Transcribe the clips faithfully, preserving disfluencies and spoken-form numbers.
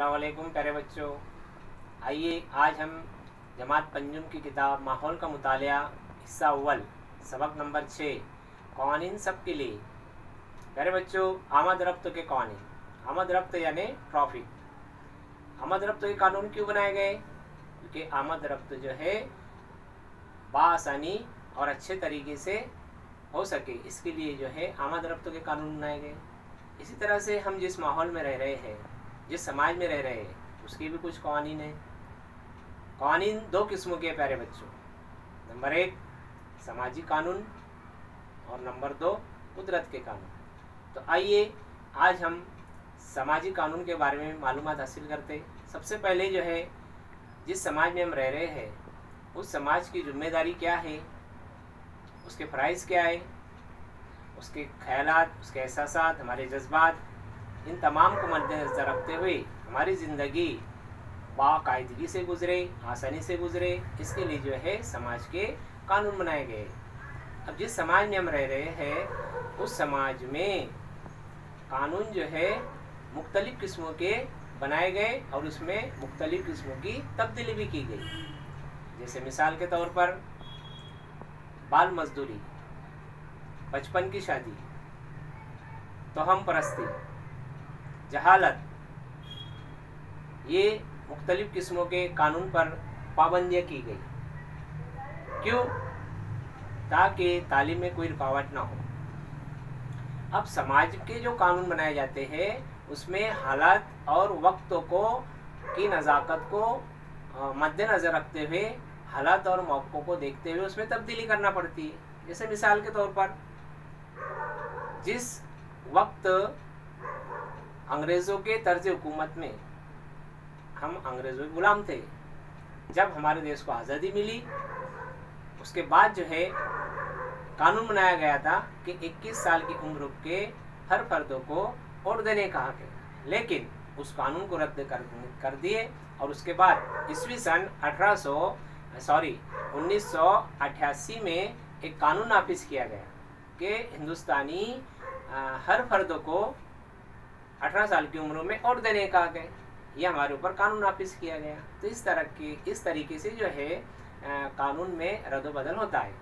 अस्सलाम वालेकुम प्यारे बच्चों, आइए आज हम जमात पंजुम की किताब माहौल का मुतालिया हिस्सा अव्वल सबक नंबर छः क़वानीन सब के लिए। प्यारे बच्चों, आमद रब्त के क़वानीन, आमद रब्त यानी प्रॉफिट। आमद रब्त के कानून क्यों बनाए गए? क्योंकि आमद रब्त जो है बासानी और अच्छे तरीके से हो सके, इसके लिए जो है आमद रब्त के कानून बनाए गए। इसी तरह से हम जिस माहौल में रह रहे हैं, जिस समाज में रह रहे हैं, उसकी भी कुछ क़वानीन है। क़वानीन दो किस्मों के प्यारे बच्चों, नंबर एक सामाजिक कानून और नंबर दो कुदरत के कानून। तो आइए आज हम सामाजिक कानून के बारे में मालूमात हासिल करते। सबसे पहले जो है जिस समाज में हम रह रहे हैं उस समाज की जिम्मेदारी क्या है, उसके फ़राइज़ क्या है, उसके ख्यालात, उसके एहसासात, हमारे जज्बात, इन तमाम को मद्देनजर रखते हुए हमारी ज़िंदगी बाकायदगी से गुजरे, आसानी से गुजरे, इसके लिए जो है समाज के कानून बनाए गए। अब जिस समाज में हम रह रहे हैं उस समाज में कानून जो है मुख्तलिफ़ किस्मों के बनाए गए और उसमें मुख्तलिफ़ किस्मों की तब्दीली भी की गई। जैसे मिसाल के तौर पर बाल मजदूरी, बचपन की शादी, तोहम परस्ती, जहालत, ये मुख्तलिफ़ किस्मों के कानून पर पाबंदियाँ की गई। क्यों? ताकि तालीम में कोई रुकावट ना हो। अब समाज के जो कानून बनाए जाते हैं उसमें हालात और वक्त को की नज़ाकत को मद्देनज़र रखते हुए, हालात और मौक़ों को देखते हुए उसमें तब्दीली करना पड़ती है। जैसे मिसाल के तौर पर जिस वक्त अंग्रेज़ों के तर्ज हुकूमत में हम अंग्रेज़ों के ग़ुलाम थे, जब हमारे देश को आज़ादी मिली उसके बाद जो है कानून बनाया गया था कि इक्कीस साल की उम्र के हर फर्दों को वोट देने का हक है, लेकिन उस कानून को रद्द कर कर दिए और उसके बाद ईस्वी सन अठारह सौ सॉरी उन्नीस सौ अट्ठासी में एक कानून नाफिज किया गया कि हिंदुस्तानी हर फर्द को अठारह साल की उम्र में वोट देने का हक है। ये हमारे ऊपर कानून नाफिज किया गया। तो इस तरह के इस तरीके से जो है आ, कानून में रद्दोबदल होता है।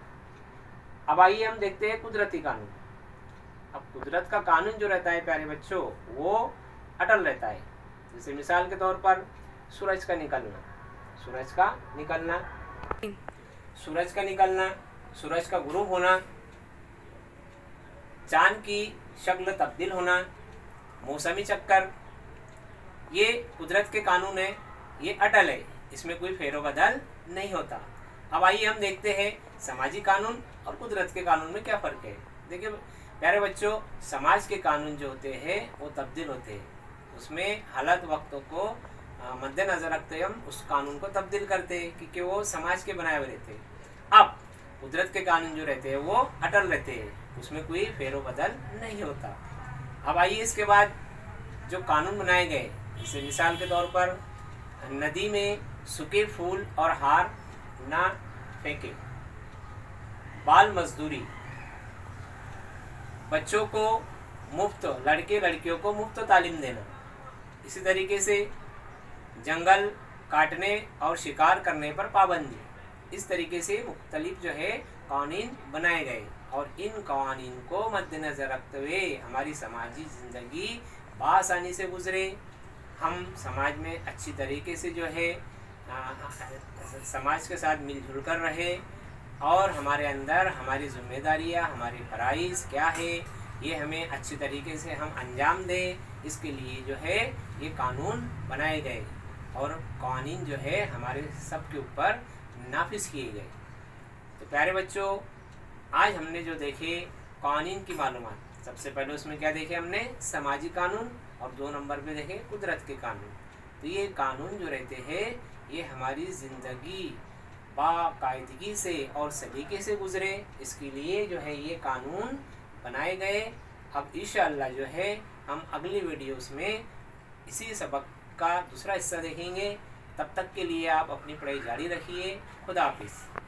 अब आइए हम देखते हैं कुदरती कानून। अब कुदरत का कानून जो रहता है प्यारे बच्चों वो अटल रहता है। जैसे मिसाल के तौर पर सूरज का निकलना, सूरज का निकलना सूरज का निकलना सूरज का गुरूब होना, चाँद की शक्ल तब्दील होना, मौसमी चक्कर, ये कुदरत के कानून है, ये अटल है, इसमें कोई फेरो बदल नहीं होता। अब आइए हम देखते हैं सामाजिक कानून और कुदरत के कानून में क्या फ़र्क है। देखिए प्यारे बच्चों, समाज के कानून जो होते हैं वो तब्दील होते हैं, उसमें हालत वक्तों को मद्देनज़र रखते हुए हम उस कानून को तब्दील करते हैं क्योंकि वो समाज के बनाए हुए रहते हैं। अब कुदरत के कानून जो रहते हैं वो अटल रहते हैं, उसमें कोई फेरो बदल नहीं होता। अब आइए इसके बाद जो कानून बनाए गए, जैसे मिसाल के तौर पर नदी में सूखे फूल और हार ना फेंके, बाल मजदूरी, बच्चों को मुफ्त, लड़के लड़कियों को मुफ्त तालीम देना, इसी तरीके से जंगल काटने और शिकार करने पर पाबंदी, इस तरीके से मुख्तलिफ जो है कानून बनाए गए और इन क़वानीन को मद्देनज़र रखते हुए हमारी समाजी ज़िंदगी बासानी से गुजरे, हम समाज में अच्छी तरीके से जो है आ, समाज के साथ मिलजुल कर रहे और हमारे अंदर हमारी जिम्मेदारियाँ, हमारे फ़राइज़ क्या है ये हमें अच्छी तरीके से हम अंजाम दें, इसके लिए जो है ये कानून बनाए गए और कानून जो है हमारे सब के ऊपर नाफिज़ किए गए। तो प्यारे बच्चों, आज हमने जो देखे कानून की मालूमात, सबसे पहले उसमें क्या देखे हमने? सामाजिक कानून और दो नंबर पे देखे कुदरत के कानून। तो ये कानून जो रहते हैं ये हमारी ज़िंदगी बाकायदगी से और सलीके से गुजरे, इसके लिए जो है ये कानून बनाए गए। अब इंशाअल्लाह जो है हम अगली वीडियोस में इसी सबक का दूसरा हिस्सा देखेंगे। तब तक के लिए आप अपनी पढ़ाई जारी रखिए। खुदा हाफिज़।